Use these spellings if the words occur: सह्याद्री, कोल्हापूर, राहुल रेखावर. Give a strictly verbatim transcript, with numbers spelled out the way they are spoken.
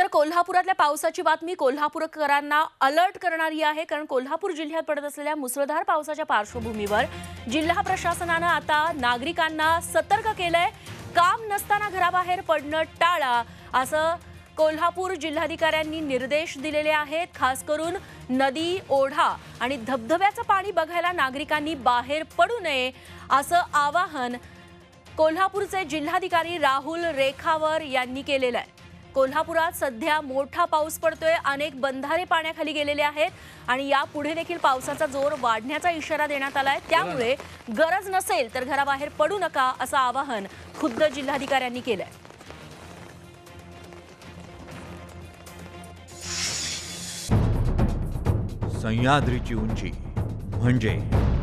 तर कोल्हापुरातल्या पावसाची बातमी कोल्हापूरकरांना अलर्ट करणारी आहे, कारण कोल्हापूर जिल्ह्यात पडत असलेल्या मुसळधार पावसाच्या पार्श्वभूमीवर जिल्हा प्रशासनाने आता नागरिकांना सतर्क केलंय। काम नसताना घराबाहेर पडणं टाळा असं कोल्हापूर जिल्हाधिकाऱ्यांनी निर्देश दिलेले आहेत। खास करून नदी, ओढा आणि धबधब्याचं पाणी बघायला नागरिकांनी बाहेर पडू नये असं आवाहन कोल्हापूरचे जिल्हाधिकारी राहुल रेखावर यांनी केलेलं आहे। कोल्हापुरात सध्या मोठा पाऊस पडतोय, अनेक बंधारे पाण्याखाली गेलेले आहेत आणि यापुढे देखील पावसाचा जोर वाढण्याचा इशारा देण्यात आलाय। त्यामुळे गरज नसेल तर घराबाहेर पडू नका असं आवाहन खुद्द जिल्हाधिकाऱ्यांनी केलंय। सह्याद्रीची उंची म्हणजे